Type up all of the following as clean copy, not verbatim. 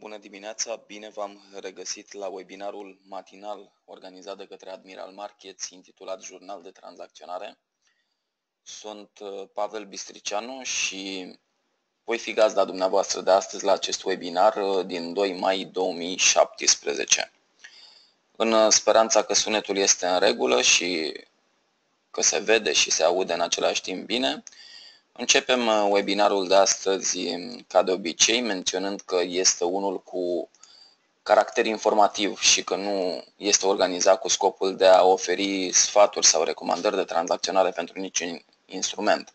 Bună dimineața, bine v-am regăsit la webinarul matinal organizat de către Admiral Markets, intitulat Jurnal de Tranzacționare. Sunt Pavel Bistricianu și voi fi gazda dumneavoastră de astăzi la acest webinar din 2 mai 2017. În speranța că sunetul este în regulă și că se vede și se aude în același timp bine, începem webinarul de astăzi, ca de obicei, menționând că este unul cu caracter informativ și că nu este organizat cu scopul de a oferi sfaturi sau recomandări de tranzacționare pentru niciun instrument.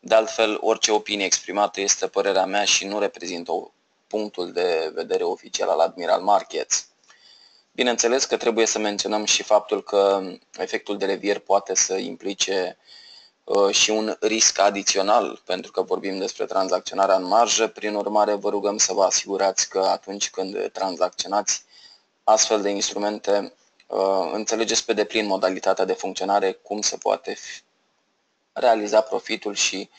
De altfel, orice opinie exprimată este părerea mea și nu reprezintă punctul de vedere oficial al Admiral Markets. Bineînțeles că trebuie să menționăm și faptul că efectul de levier poate să implice și un risc adițional, pentru că vorbim despre tranzacționarea în marjă. Prin urmare, vă rugăm să vă asigurați că atunci când tranzacționați astfel de instrumente, înțelegeți pe deplin modalitatea de funcționare, cum se poate realiza profitul și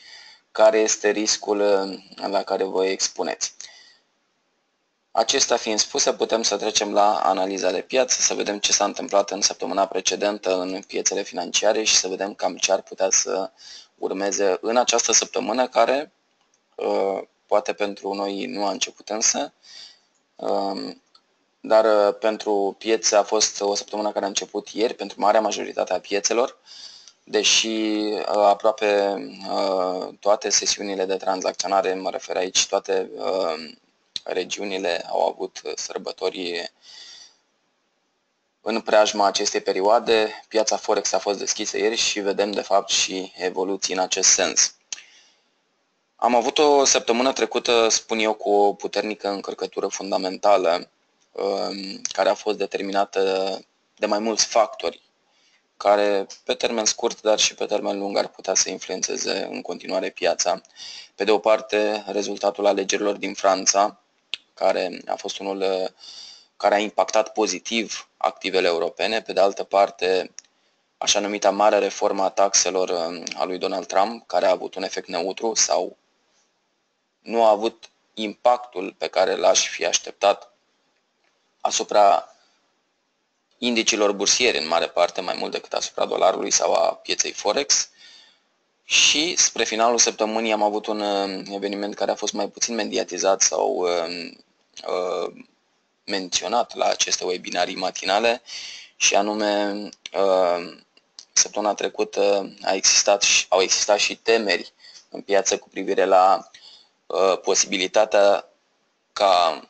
care este riscul la care vă expuneți. Acestea fiind spuse, putem să trecem la analiza de piață, să vedem ce s-a întâmplat în săptămâna precedentă în piețele financiare și să vedem cam ce ar putea să urmeze în această săptămână, care poate pentru noi nu a început însă, dar pentru piețe a fost o săptămână care a început ieri, pentru marea majoritate a piețelor, deși aproape toate sesiunile de tranzacționare, mă refer aici, toate regiunile au avut sărbători în preajma acestei perioade. Piața Forex a fost deschisă ieri și vedem de fapt și evoluții în acest sens. Am avut o săptămână trecută, spun eu, cu o puternică încărcătură fundamentală care a fost determinată de mai mulți factori care pe termen scurt, dar și pe termen lung, ar putea să influențeze în continuare piața. Pe de o parte, rezultatul alegerilor din Franța, care a fost unul care a impactat pozitiv activele europene. Pe de altă parte, așa numita mare reformă a taxelor a lui Donald Trump, care a avut un efect neutru sau nu a avut impactul pe care l-aș fi așteptat asupra indicilor bursieri, în mare parte, mai mult decât asupra dolarului sau a pieței Forex. Și spre finalul săptămânii am avut un eveniment care a fost mai puțin mediatizat sau menționat la aceste webinarii matinale, și anume săptămâna trecută au existat și temeri în piață cu privire la posibilitatea ca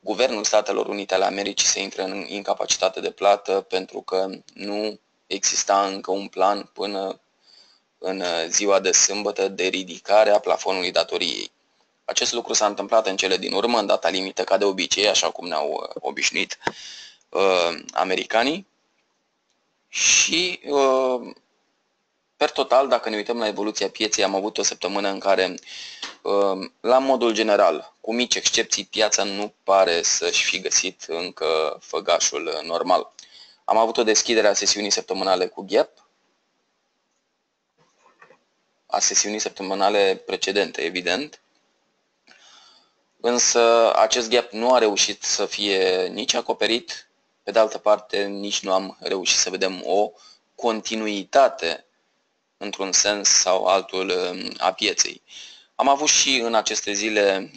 Guvernul Statelor Unite ale Americii să intre în incapacitate de plată, pentru că nu exista încă un plan până în ziua de sâmbătă de ridicare a plafonului datoriei. Acest lucru s-a întâmplat în cele din urmă, în data limită, ca de obicei, așa cum ne-au obișnuit americanii. Și per total, dacă ne uităm la evoluția pieței, am avut o săptămână în care, la modul general, cu mici excepții, piața nu pare să-și fi găsit încă făgașul normal. Am avut o deschidere a sesiunii săptămânale cu gap, a sesiunii săptămânale precedente, evident, însă acest gap nu a reușit să fie nici acoperit, pe de altă parte nici nu am reușit să vedem o continuitate într-un sens sau altul a pieței. Am avut și în aceste zile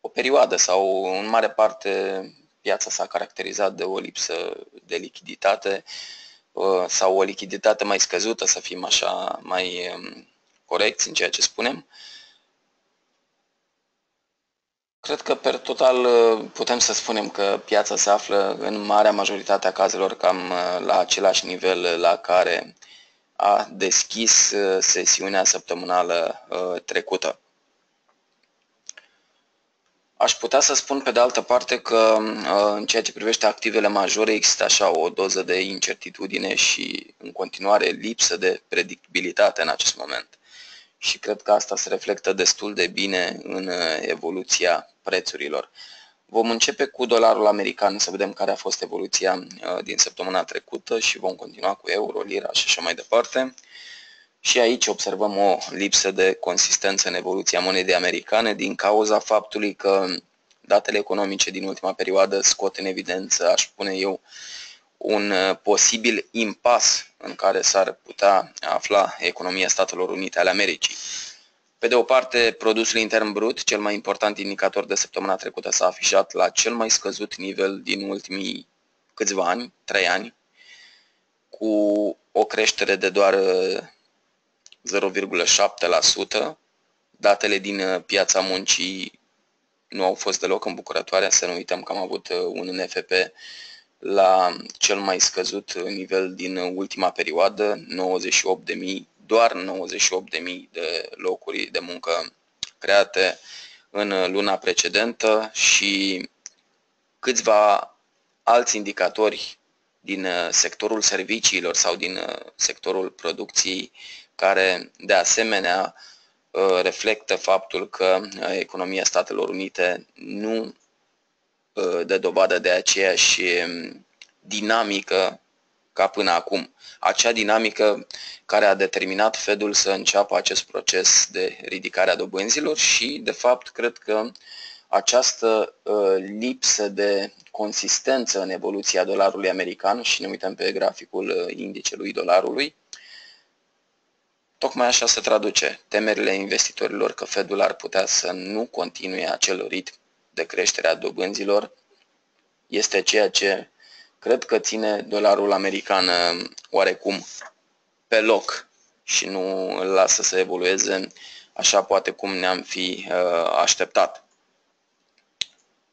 o perioadă sau în mare parte piața s-a caracterizat de o lipsă de lichiditate sau o lichiditate mai scăzută, să fim așa mai corecți în ceea ce spunem. Cred că per total putem să spunem că piața se află în marea majoritate a cazurilor cam la același nivel la care a deschis sesiunea săptămânală trecută. Aș putea să spun pe de altă parte că în ceea ce privește activele majore există așa o doză de incertitudine și în continuare lipsă de predictibilitate în acest moment. Și cred că asta se reflectă destul de bine în evoluția prețurilor. Vom începe cu dolarul american, să vedem care a fost evoluția din săptămâna trecută și vom continua cu euro, lira și așa mai departe. Și aici observăm o lipsă de consistență în evoluția monedei americane din cauza faptului că datele economice din ultima perioadă scot în evidență, aș spune eu, un posibil impas în care s-ar putea afla economia Statelor Unite ale Americii. Pe de o parte, produsul intern brut, cel mai important indicator de săptămâna trecută, s-a afișat la cel mai scăzut nivel din ultimii câțiva ani, 3 ani, cu o creștere de doar 0,7%. Datele din piața muncii nu au fost deloc îmbucurătoare, să nu uităm că am avut un NFP la cel mai scăzut nivel din ultima perioadă, 98.000, doar 98.000 de locuri de muncă create în luna precedentă și câțiva alți indicatori din sectorul serviciilor sau din sectorul producției care de asemenea reflectă faptul că economia Statelor Unite nu dă dovadă de aceeași dinamică ca până acum. Acea dinamică care a determinat Fedul să înceapă acest proces de ridicare a dobânzilor și, de fapt, cred că această lipsă de consistență în evoluția dolarului american, și ne uităm pe graficul indicelui dolarului, tocmai așa se traduce temerile investitorilor că Fedul ar putea să nu continue acel ritm de creștere a dobânzilor. Este ceea ce cred că ține dolarul american oarecum pe loc și nu îl lasă să evolueze așa poate cum ne-am fi așteptat.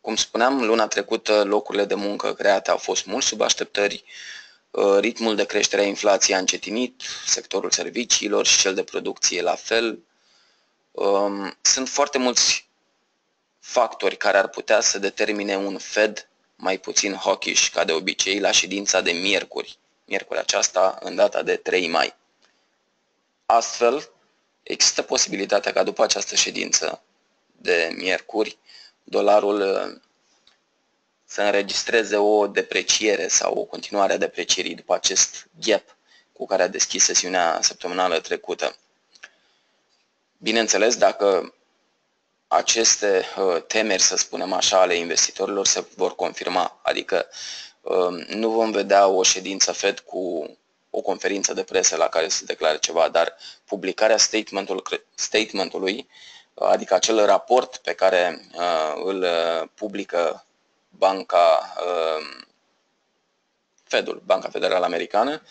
Cum spuneam, luna trecută locurile de muncă create au fost mult sub așteptări, ritmul de creștere a inflației a încetinit, sectorul serviciilor și cel de producție la fel. Sunt foarte mulți factori care ar putea să determine un Fed mai puțin hawkish ca de obicei la ședința de miercuri aceasta, în data de 3 mai. Astfel, există posibilitatea ca după această ședință de miercuri, dolarul să înregistreze o depreciere sau o continuare a deprecierii după acest gap cu care a deschis sesiunea săptămânală trecută. Bineînțeles, dacă aceste temeri, să spunem așa, ale investitorilor se vor confirma, adică nu vom vedea o ședință Fed cu o conferință de presă la care se declară ceva, dar publicarea statementului, adică acel raport pe care îl publică Fedul, Banca Federală Americană,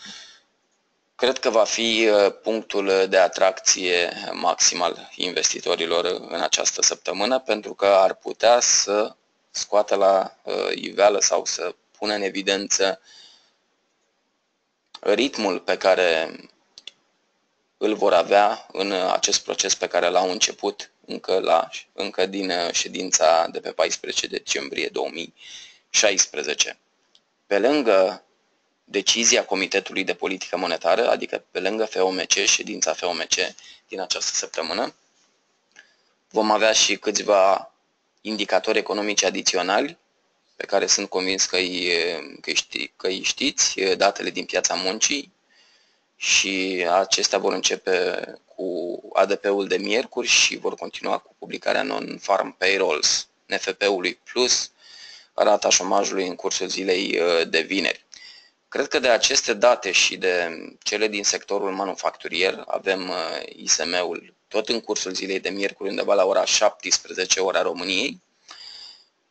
cred că va fi punctul de atracție maxim al investitorilor în această săptămână, pentru că ar putea să scoată la iveală sau să pună în evidență ritmul pe care îl vor avea în acest proces pe care l-au început încă din ședința de pe 14 decembrie 2016. Pe lângă decizia Comitetului de Politică Monetară, adică pe lângă FOMC, ședința FOMC din această săptămână, vom avea și câțiva indicatori economici adiționali, pe care sunt convins că îi știți, datele din piața muncii, și acestea vor începe cu ADP-ul de miercuri și vor continua cu publicarea non-farm payrolls, NFP-ului plus rata șomajului în cursul zilei de vineri. Cred că de aceste date și de cele din sectorul manufacturier avem ISM-ul tot în cursul zilei de miercuri, undeva la ora 17, ora României.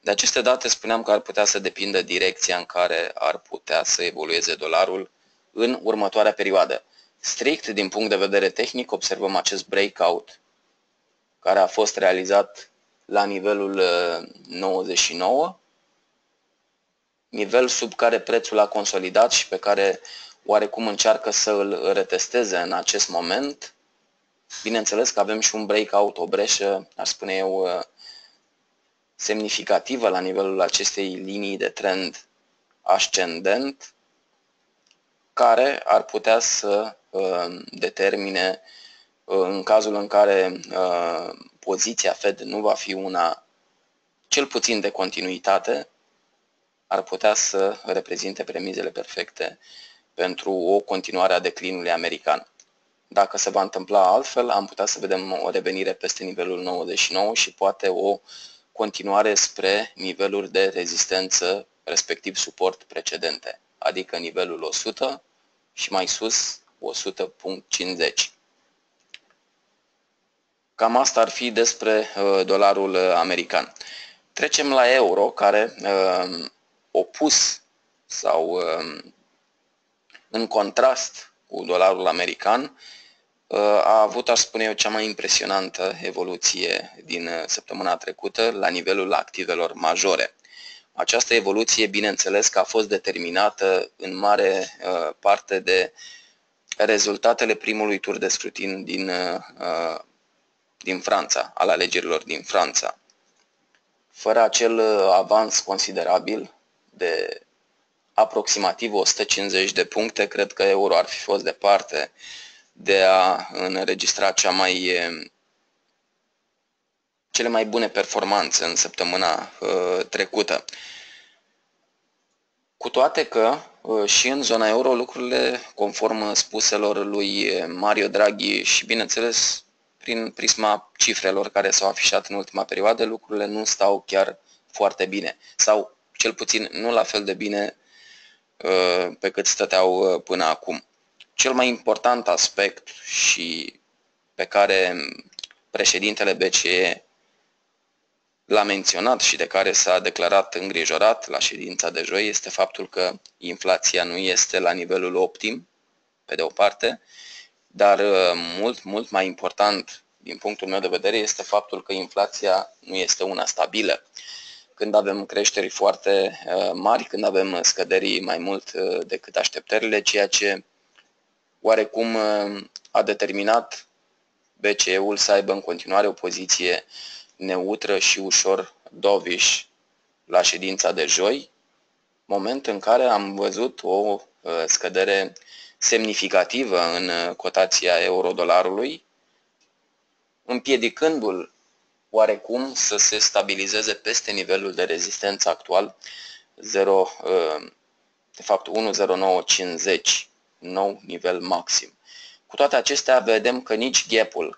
De aceste date spuneam că ar putea să depindă direcția în care ar putea să evolueze dolarul în următoarea perioadă. Strict din punct de vedere tehnic observăm acest breakout care a fost realizat la nivelul 99, nivel sub care prețul a consolidat și pe care oarecum încearcă să îl retesteze în acest moment. Bineînțeles că avem și un breakout, o breșă, aș spune eu, semnificativă la nivelul acestei linii de trend ascendent, care ar putea să determine, în cazul în care poziția Fed nu va fi una cel puțin de continuitate, ar putea să reprezinte premizele perfecte pentru o continuare a declinului american. Dacă se va întâmpla altfel, am putea să vedem o revenire peste nivelul 99 și poate o continuare spre niveluri de rezistență, respectiv suport precedente, adică nivelul 100 și mai sus 100.50. Cam asta ar fi despre dolarul american. Trecem la euro, care opus sau în contrast cu dolarul american a avut, aș spune eu, cea mai impresionantă evoluție din săptămâna trecută la nivelul activelor majore. Această evoluție, bineînțeles, că a fost determinată în mare parte de rezultatele primului tur de scrutin din Franța, al alegerilor din Franța. Fără acel avans considerabil de aproximativ 150 de puncte, cred că euro ar fi fost departe de a înregistra cele mai bune performanțe în săptămâna trecută. Cu toate că și în zona euro lucrurile, conform spuselor lui Mario Draghi și, bineînțeles, prin prisma cifrelor care s-au afișat în ultima perioadă, lucrurile nu stau chiar foarte bine, sau cel puțin nu la fel de bine pe cât stăteau până acum. Cel mai important aspect și pe care președintele BCE l-a menționat și de care s-a declarat îngrijorat la ședința de joi este faptul că inflația nu este la nivelul optim, pe de o parte, dar mult mai important din punctul meu de vedere este faptul că inflația nu este una stabilă. Când avem creșteri foarte mari, când avem scăderi mai mult decât așteptările, ceea ce oarecum a determinat BCE-ul să aibă în continuare o poziție neutră și ușor dovish la ședința de joi, moment în care am văzut o scădere semnificativă în cotația euro-dolarului, împiedicându-l oarecum să se stabilizeze peste nivelul de rezistență actual, de fapt 1,0950, nou nivel maxim. Cu toate acestea, vedem că nici gap-ul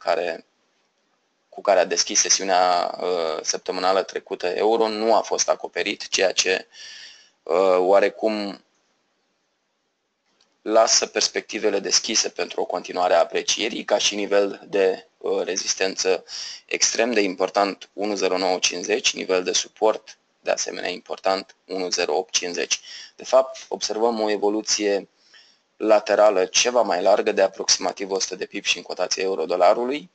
cu care a deschis sesiunea săptămânală trecută euro nu a fost acoperit, ceea ce oarecum lasă perspectivele deschise pentru o continuare a aprecierii, ca și nivel de rezistență extrem de important 1,0950, nivel de suport de asemenea important 1,0850. De fapt, observăm o evoluție laterală ceva mai largă de aproximativ 100 de pips și în cotația euro-dolarului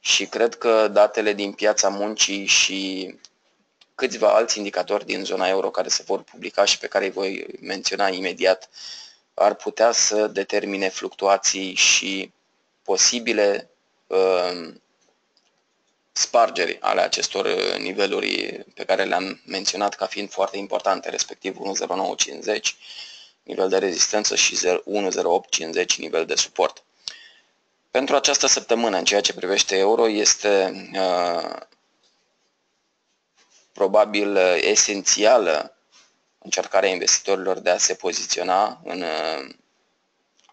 și cred că datele din piața muncii și câțiva alți indicatori din zona euro care se vor publica și pe care îi voi menționa imediat ar putea să determine fluctuații și posibile spargeri ale acestor niveluri pe care le-am menționat ca fiind foarte importante, respectiv 1,0950 nivel de rezistență și 1,0850 nivel de suport. Pentru această săptămână, în ceea ce privește euro, este probabil esențială încercarea investitorilor de a se poziționa în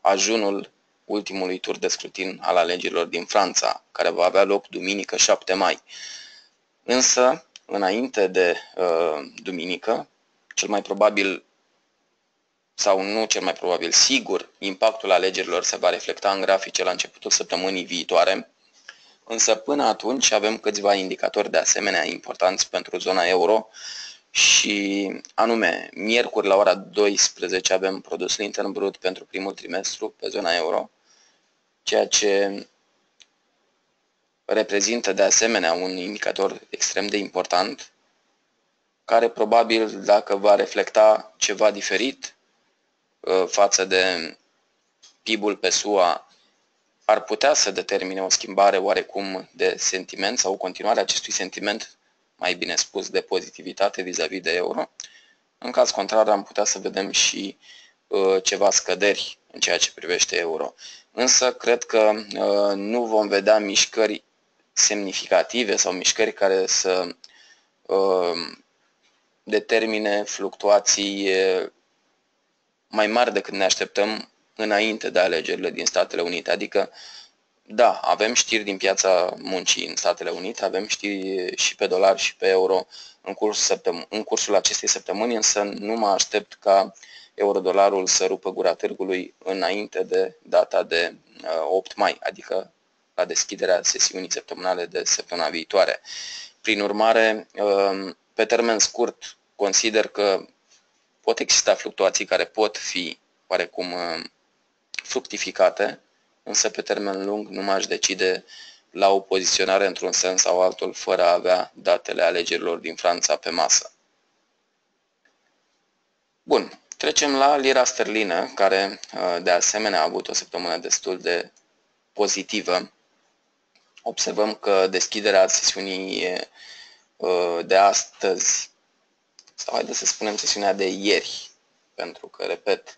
ajunul ultimului tur de scrutin al alegerilor din Franța, care va avea loc duminică 7 mai. Însă, înainte de duminică, cel mai probabil, sau nu cel mai probabil, sigur, impactul alegerilor se va reflecta în grafice la începutul săptămânii viitoare, însă până atunci avem câțiva indicatori de asemenea importanți pentru zona euro, și anume, miercuri la ora 12 avem produsul intern brut pentru primul trimestru pe zona euro, ceea ce reprezintă de asemenea un indicator extrem de important, care probabil dacă va reflecta ceva diferit față de PIB-ul pe SUA, ar putea să determine o schimbare oarecum de sentiment sau continuarea acestui sentiment, mai bine spus, de pozitivitate vis-a-vis de euro. În caz contrar, am putea să vedem și ceva scăderi în ceea ce privește euro. Însă, cred că nu vom vedea mișcări semnificative sau mișcări care să determine fluctuații mai mari decât ne așteptăm înainte de alegerile din Statele Unite. Adică, da, avem știri din piața muncii în Statele Unite, avem știri și pe dolar și pe euro în cursul acestei săptămâni, însă nu mă aștept ca euro-dolarul să rupă gura târgului înainte de data de 8 mai, adică la deschiderea sesiunii săptămânale de săptămâna viitoare. Prin urmare, pe termen scurt, consider că pot exista fluctuații care pot fi oarecum fructificate, însă pe termen lung nu m-aș decide la o poziționare într-un sens sau altul fără a avea datele alegerilor din Franța pe masă. Bun, trecem la lira sterlină, care de asemenea a avut o săptămână destul de pozitivă. Observăm că deschiderea sesiunii de astăzi, sau haideți să spunem sesiunea de ieri, pentru că, repet,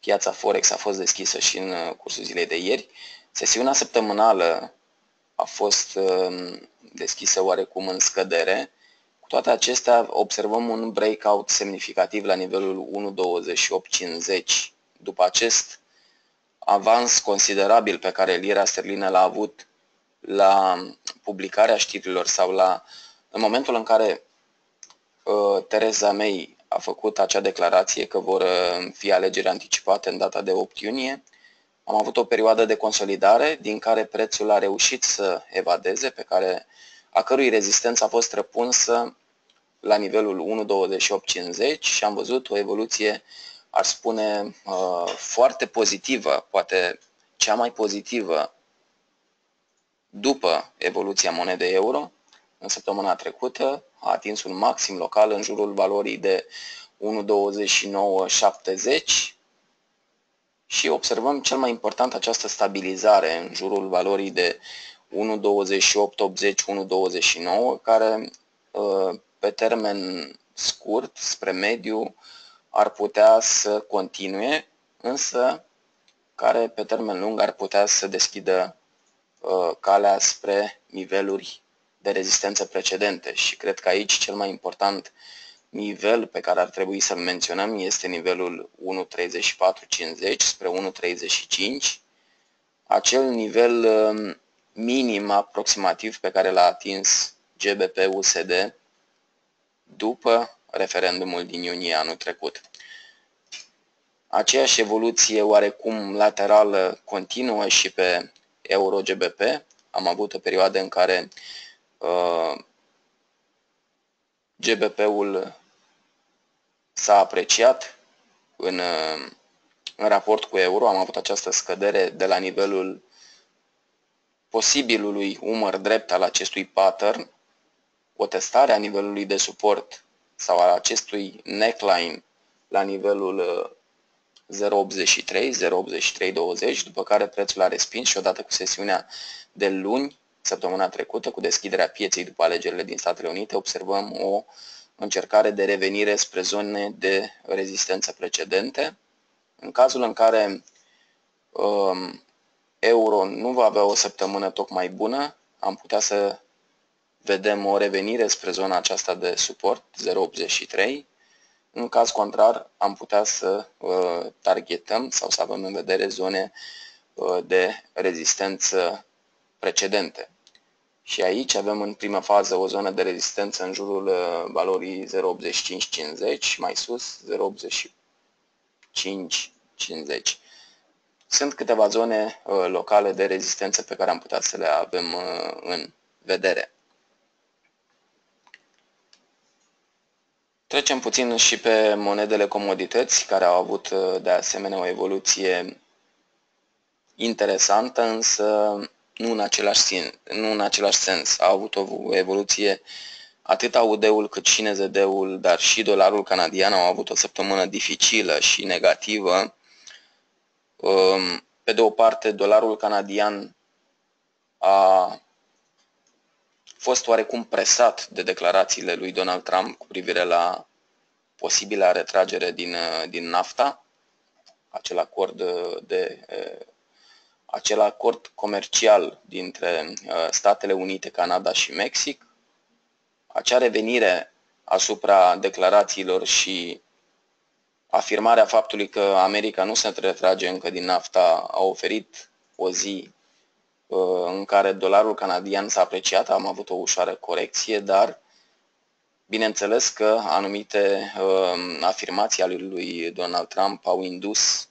piața Forex a fost deschisă și în cursul zilei de ieri. Sesiunea săptămânală a fost deschisă oarecum în scădere. Cu toate acestea, observăm un breakout semnificativ la nivelul 1.2850. După acest avans considerabil pe care lira sterlină l-a avut la publicarea știrilor sau în momentul în care Theresa May a făcut acea declarație că vor fi alegeri anticipate în data de 8 iunie, am avut o perioadă de consolidare din care prețul a reușit să evadeze, a cărui rezistență a fost răpunsă la nivelul 1.2850 și am văzut o evoluție, aș spune, foarte pozitivă, poate cea mai pozitivă după evoluția monedei euro. În săptămâna trecută a atins un maxim local în jurul valorii de 1.2970 și observăm cel mai important această stabilizare în jurul valorii de 1.2880-1.29, care pe termen scurt, spre mediu, ar putea să continue, însă care pe termen lung ar putea să deschidă calea spre niveluri de rezistență precedente. Și cred că aici cel mai important nivel pe care ar trebui să-l menționăm este nivelul 1.3450 spre 1.35, acel nivel minim aproximativ pe care l-a atins GBPUSD după referendumul din iunie anul trecut. Aceeași evoluție oarecum laterală continuă și pe euro-GBP. Am avut o perioadă în care GBP-ul s-a apreciat în raport cu euro. Am avut această scădere de la nivelul posibilului umăr drept al acestui pattern, o testare a nivelului de suport sau a acestui neckline la nivelul 0.83, 0.8320, după care prețul a respins și odată cu sesiunea de luni, săptămâna trecută, cu deschiderea pieței după alegerile din Statele Unite, observăm o încercare de revenire spre zone de rezistență precedente. În cazul în care euro nu va avea o săptămână tocmai bună, am putea să vedem o revenire spre zona aceasta de suport, 0.83. În caz contrar, am putea să targetăm sau să avem în vedere zone de rezistență precedente. Și aici avem în prima fază o zonă de rezistență în jurul valorii 0.8550 și mai sus 0.8550. Sunt câteva zone locale de rezistență pe care am putea să le avem în vedere. Trecem puțin și pe monedele comodități, care au avut de asemenea o evoluție interesantă, însă nu în același sens. A avut o evoluție, atât AUD-ul cât și NZD-ul, dar și dolarul canadian au avut o săptămână dificilă și negativă. Pe de o parte, dolarul canadian a fost oarecum presat de declarațiile lui Donald Trump cu privire la posibilă retragere din NAFTA, acel acord comercial dintre Statele Unite, Canada și Mexic. Acea revenire asupra declarațiilor și Afirmarea faptului că America nu se retrage încă din NAFTA a oferit o zi în care dolarul canadian s-a apreciat, am avut o ușoară corecție, dar bineînțeles că anumite afirmații ale lui Donald Trump au indus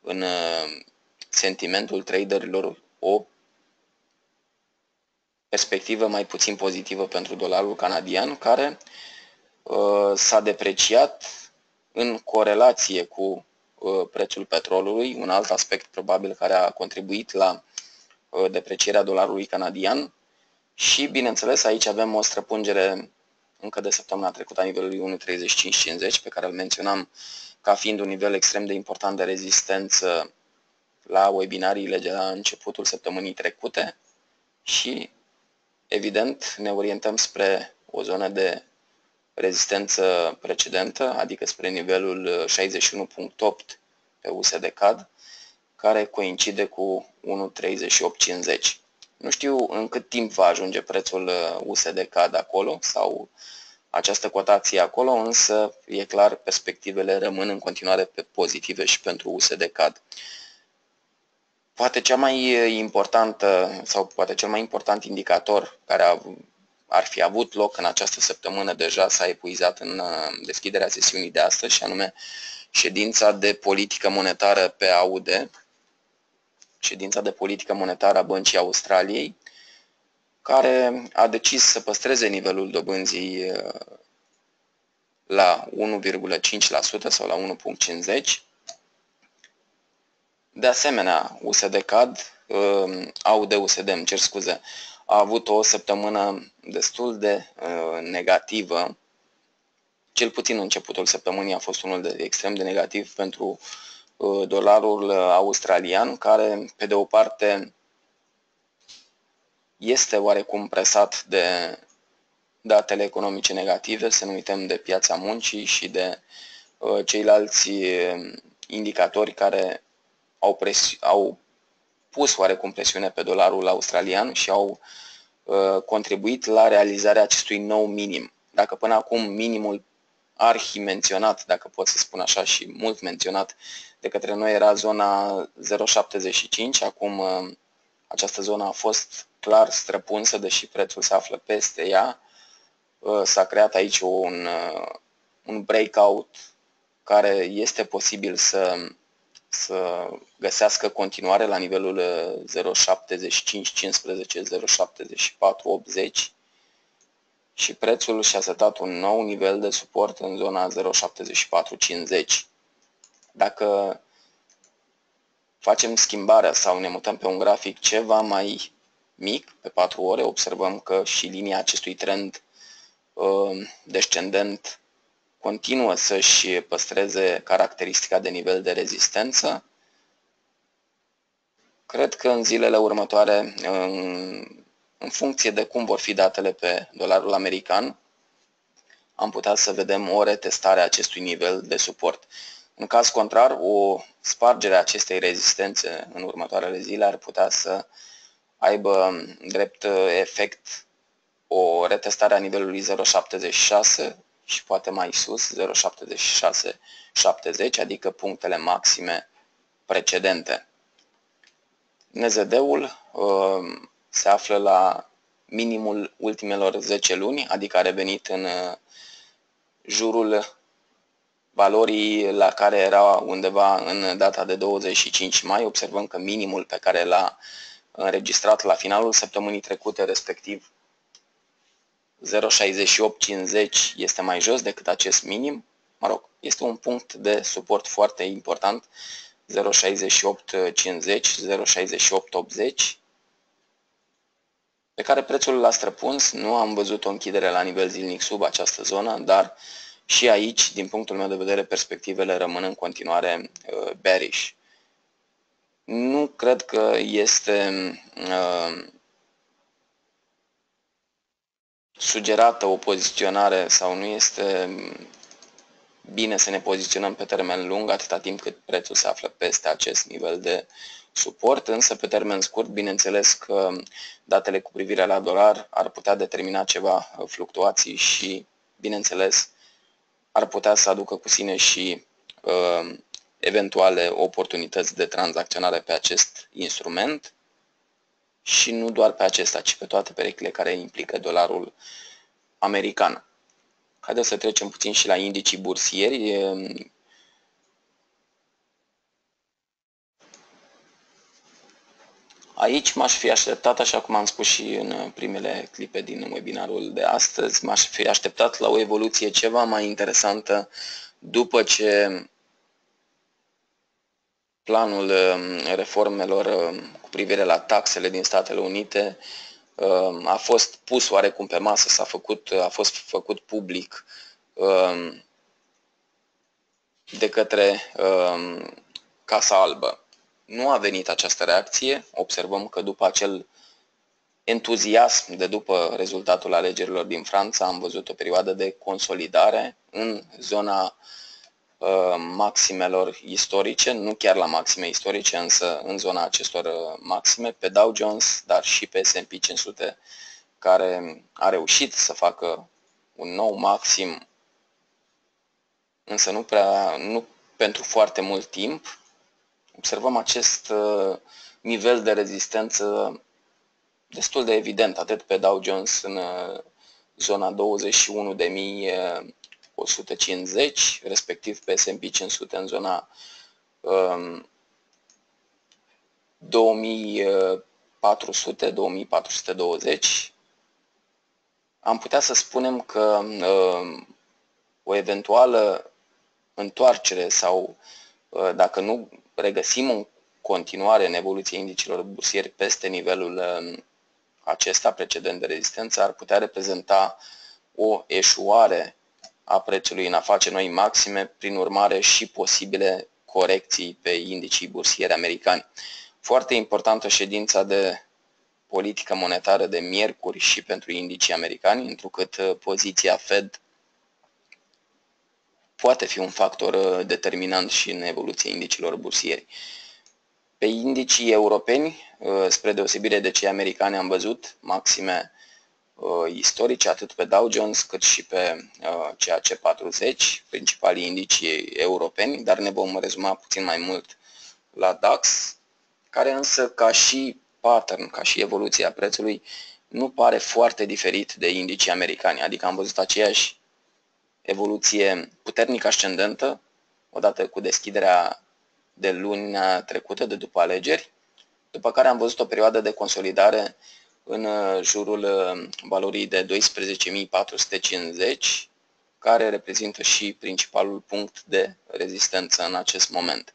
în sentimentul traderilor o perspectivă mai puțin pozitivă pentru dolarul canadian, care s-a depreciat în corelație cu prețul petrolului, un alt aspect probabil care a contribuit la deprecierea dolarului canadian. Și bineînțeles aici avem o străpungere încă de săptămâna trecută a nivelului 1.3550, pe care îl menționam ca fiind un nivel extrem de important de rezistență la webinariile de la începutul săptămânii trecute și evident ne orientăm spre o zonă de rezistență precedentă, adică spre nivelul 61.8 pe USD CAD, care coincide cu 1.3850. Nu știu în cât timp va ajunge prețul USD CAD acolo sau această cotație acolo, însă e clar, perspectivele rămân în continuare pe pozitive și pentru USD CAD. Poate cea mai importantă sau poate cel mai important indicator care ar fi avut loc în această săptămână deja s-a epuizat în deschiderea sesiunii de astăzi, și anume ședința de politică monetară pe AUD, ședința de politică monetară a Băncii Australiei, care a decis să păstreze nivelul dobânzii la 1,5% sau la 1,50%. De asemenea, AUD-USD, îmi cer scuze, a avut o săptămână destul de negativă, cel puțin începutul săptămânii a fost unul extrem de negativ pentru dolarul australian, care pe de o parte este oarecum presat de datele economice negative, să nu uităm de piața muncii și de ceilalți indicatori care au pus oarecum presiune pe dolarul australian și au contribuit la realizarea acestui nou minim. Dacă până acum minimul arhi menționat, dacă pot să spun așa, și mult menționat de către noi era zona 0,75, acum această zonă a fost clar străpunsă, deși prețul se află peste ea. S-a creat aici un breakout care este posibil să găsească continuare la nivelul 0,7515, 0,7480 și prețul și-a setat un nou nivel de suport în zona 0,7450. Dacă facem schimbarea sau ne mutăm pe un grafic ceva mai mic, pe 4 ore, observăm că și linia acestui trend descendent continuă să-și păstreze caracteristica de nivel de rezistență. Cred că în zilele următoare, în funcție de cum vor fi datele pe dolarul american, am putea să vedem o retestare a acestui nivel de suport. În caz contrar, o spargere a acestei rezistențe în următoarele zile ar putea să aibă drept efect o retestare a nivelului 0,76 și poate mai sus, 0,7670, adică punctele maxime precedente. NZD-ul se află la minimul ultimelor 10 luni, adică a revenit în jurul valorii la care era undeva în data de 25 mai. Observăm că minimul pe care l-a înregistrat la finalul săptămânii trecute, respectiv 0,6850, este mai jos decât acest minim. Mă rog, este un punct de suport foarte important, 0,6850, 0,6880, pe care prețul l-a străpuns. Nu am văzut o închidere la nivel zilnic sub această zonă, dar și aici, din punctul meu de vedere, perspectivele rămân în continuare bearish. Nu cred că este sugerată o poziționare sau nu este bine să ne poziționăm pe termen lung atâta timp cât prețul se află peste acest nivel de suport, însă pe termen scurt, bineînțeles că datele cu privire la dolar ar putea determina ceva fluctuații și, bineînțeles, ar putea să aducă cu sine și eventuale oportunități de tranzacționare pe acest instrument și nu doar pe acesta, ci pe toate perechile care implică dolarul american. Haideți să trecem puțin și la indicii bursieri. Aici m-aș fi așteptat, așa cum am spus și în primele clipe din webinarul de astăzi, m-aș fi așteptat la o evoluție ceva mai interesantă după ce planul reformelor cu privire la taxele din Statele Unite a fost pus oarecum pe masă, a fost făcut public de către Casa Albă. Nu a venit această reacție, observăm că după acel entuziasm de după rezultatul alegerilor din Franța am văzut o perioadă de consolidare în zona maximelor istorice, nu chiar la maxime istorice, însă în zona acestor maxime, pe Dow Jones, dar și pe S&P 500, care a reușit să facă un nou maxim, însă nu pentru foarte mult timp. Observăm acest nivel de rezistență destul de evident, atât pe Dow Jones în zona 21.150, respectiv pe S&P 500 în zona 2400-2420. Am putea să spunem că o eventuală întoarcere sau dacă nu regăsim în continuare în evoluție indicilor bursieri peste nivelul acesta precedent de rezistență, ar putea reprezenta o eșuare a prețului în a face noi maxime, prin urmare și posibile corecții pe indicii bursieri americani. Foarte importantă ședința de politică monetară de miercuri și pentru indicii americani, întrucât poziția Fed poate fi un factor determinant și în evoluția indicilor bursieri. Pe indicii europeni, spre deosebire de cei americani, am văzut maxime istorice, atât pe Dow Jones cât și pe CAC40, principalii indicii europeni, dar ne vom rezuma puțin mai mult la DAX, care însă ca și pattern, ca și evoluția prețului, nu pare foarte diferit de indicii americani, adică am văzut aceeași evoluție puternic ascendentă, odată cu deschiderea de luna trecută, de după alegeri, după care am văzut o perioadă de consolidare în jurul valorii de 12.450, care reprezintă și principalul punct de rezistență în acest moment.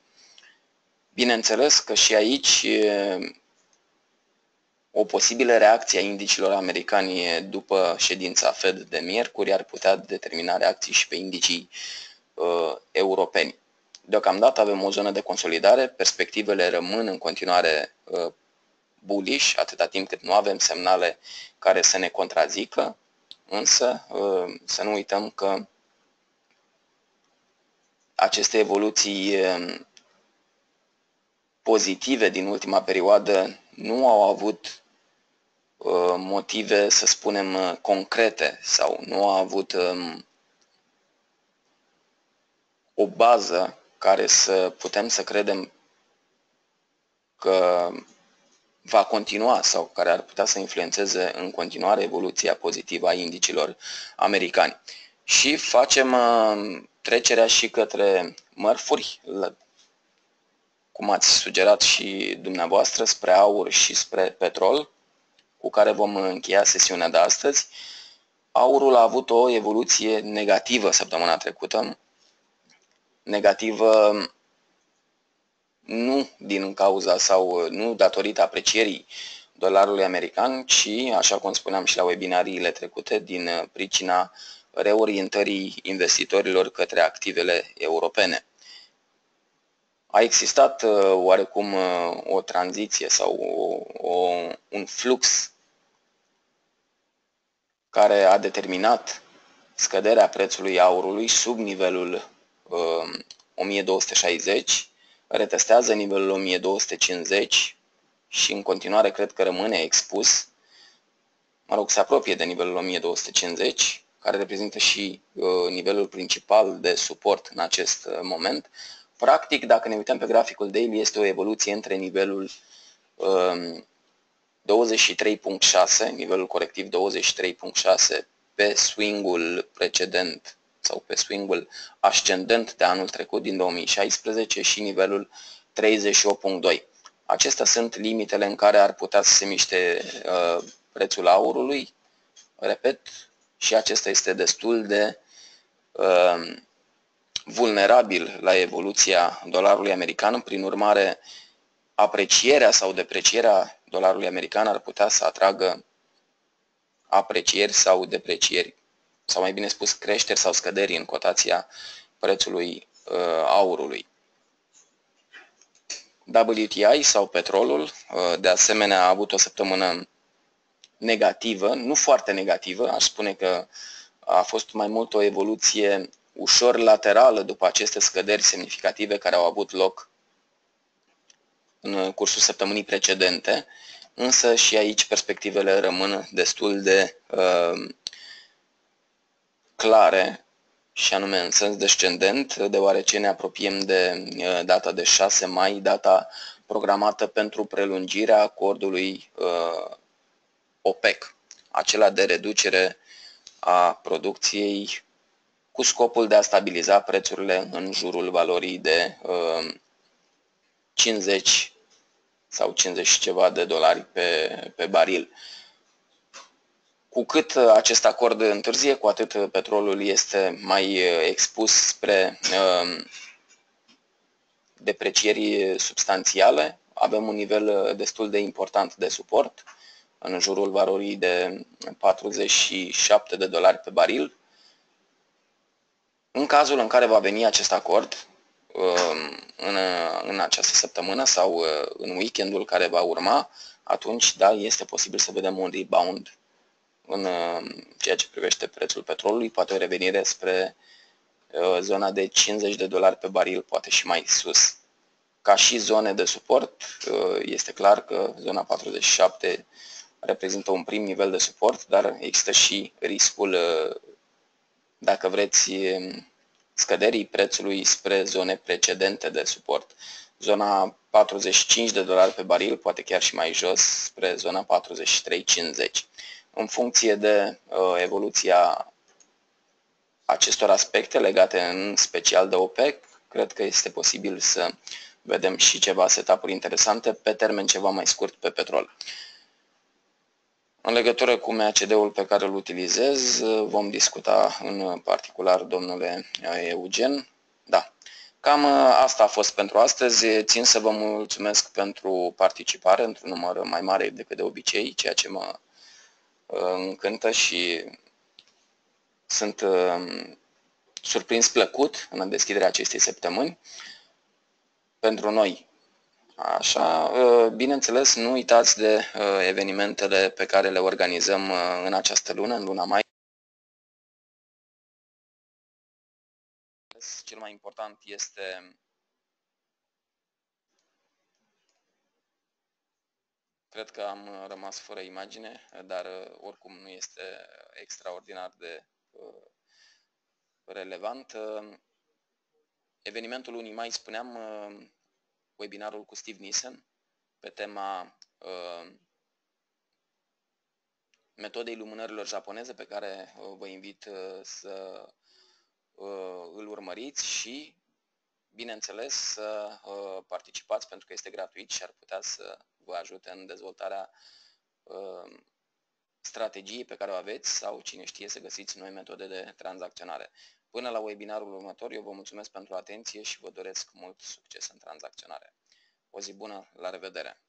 Bineînțeles că și aici o posibilă reacție a indicilor americani după ședința Fed de miercuri ar putea determina reacții și pe indicii europeni. Deocamdată avem o zonă de consolidare, perspectivele rămân în continuare bullish, atâta timp cât nu avem semnale care să ne contrazică, însă să nu uităm că aceste evoluții pozitive din ultima perioadă nu au avut motive, să spunem, concrete sau nu au avut o bază care să putem să credem că va continua sau care ar putea să influențeze în continuare evoluția pozitivă a indicilor americani. Și facem trecerea și către mărfuri, cum ați sugerat și dumneavoastră, spre aur și spre petrol, cu care vom încheia sesiunea de astăzi. Aurul a avut o evoluție negativă săptămâna trecută, negativă nu din cauza sau nu datorită aprecierii dolarului american, ci, așa cum spuneam și la webinariile trecute, din pricina reorientării investitorilor către activele europene. A existat oarecum o tranziție sau un flux care a determinat scăderea prețului aurului sub nivelul 1260, retestează nivelul 1250 și în continuare cred că rămâne expus, se apropie de nivelul 1250, care reprezintă și nivelul principal de suport în acest moment. Practic, dacă ne uităm pe graficul daily, este o evoluție între nivelul 23.6, nivelul corectiv 23.6 pe swing-ul precedent sau pe swing-ul ascendent de anul trecut din 2016 și nivelul 38.2. Acestea sunt limitele în care ar putea să se miște prețul aurului. Repet, și acesta este destul de vulnerabil la evoluția dolarului american. Prin urmare, aprecierea sau deprecierea dolarului american ar putea să atragă aprecieri sau deprecieri, sau mai bine spus creșteri sau scăderi în cotația prețului aurului. WTI sau petrolul, de asemenea, a avut o săptămână negativă, nu foarte negativă, aș spune că a fost mai mult o evoluție ușor laterală după aceste scăderi semnificative care au avut loc în cursul săptămânii precedente, însă și aici perspectivele rămân destul de clare, și anume în sens descendent, deoarece ne apropiem de data de 6 mai, data programată pentru prelungirea acordului OPEC, acela de reducere a producției cu scopul de a stabiliza prețurile în jurul valorii de 50 sau 50 ceva de dolari pe baril. Cu cât acest acord întârzie, cu atât petrolul este mai expus spre deprecieri substanțiale. Avem un nivel destul de important de suport, în jurul valorii de 47 de dolari pe baril. În cazul în care va veni acest acord în această săptămână sau în weekendul care va urma, atunci, da, este posibil să vedem un rebound în ceea ce privește prețul petrolului, poate o revenire spre zona de 50 de dolari pe baril, poate și mai sus. Ca și zone de suport, este clar că zona 47 reprezintă un prim nivel de suport, dar există și riscul, dacă vreți, scăderii prețului spre zone precedente de suport. Zona 45 de dolari pe baril, poate chiar și mai jos, spre zona 43.50. În funcție de evoluția acestor aspecte legate în special de OPEC, cred că este posibil să vedem și ceva setup-uri interesante pe termen ceva mai scurt pe petrol. În legătură cu MACD-ul pe care îl utilizez, vom discuta în particular, domnule Eugen. Da, cam asta a fost pentru astăzi. Țin să vă mulțumesc pentru participare într-un număr mai mare decât de obicei, ceea ce mă încântă și sunt surprins plăcut în deschiderea acestei săptămâni pentru noi. Așa, bineînțeles, nu uitați de evenimentele pe care le organizăm în această lună, în luna mai. Cel mai important este, cred că am rămas fără imagine, dar oricum nu este extraordinar de relevant. Evenimentul lunii mai, spuneam, webinarul cu Steve Nissen pe tema metodei lumânărilor japoneze, pe care vă invit să îl urmăriți și, bineînțeles, să participați, pentru că este gratuit și ar putea să vă ajute în dezvoltarea strategiei pe care o aveți sau, cine știe, să găsiți noi metode de tranzacționare. Până la webinarul următor, eu vă mulțumesc pentru atenție și vă doresc mult succes în tranzacționare. O zi bună, la revedere!